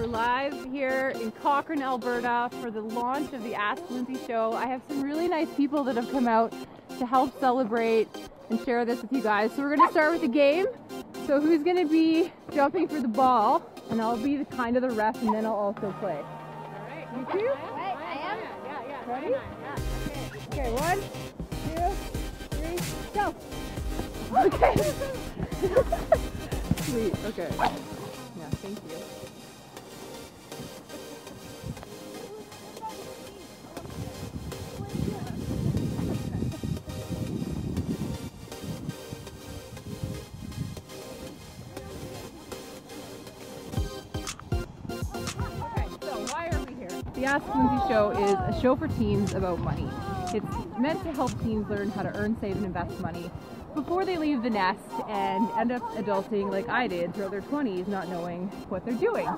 We're live here in Cochrane, Alberta for the launch of the Ask Lyndsie Show. I have some really nice people that have come out to help celebrate and share this with you guys. So we're going to start with the game. So who's going to be jumping for the ball? And I'll be the ref, and then I'll also play. All right. You too? I am. Yeah. Ready? Yeah. Okay. 1, 2, 3, go. Okay. Sweet. Okay. Yeah, thank you. The Ask Lyndsie Show is a show for teens about money. It's meant to help teens learn how to earn, save, and invest money before they leave the nest and end up adulting like I did throughout their 20s, not knowing what they're doing.